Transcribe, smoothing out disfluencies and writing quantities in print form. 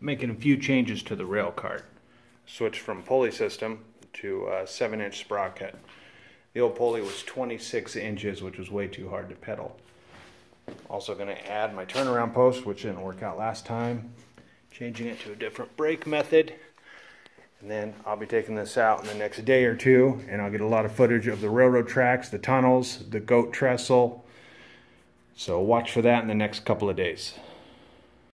making a few changes to the rail cart. Switched from pulley system to a 7-inch sprocket. The old pulley was 26 inches, which was way too hard to pedal. Also going to add my turnaround post, which didn't work out last time. Changing it to a different brake method. And then I'll be taking this out in the next day or two, and I'll get a lot of footage of the railroad tracks, the tunnels, the goat trestle. So watch for that in the next couple of days.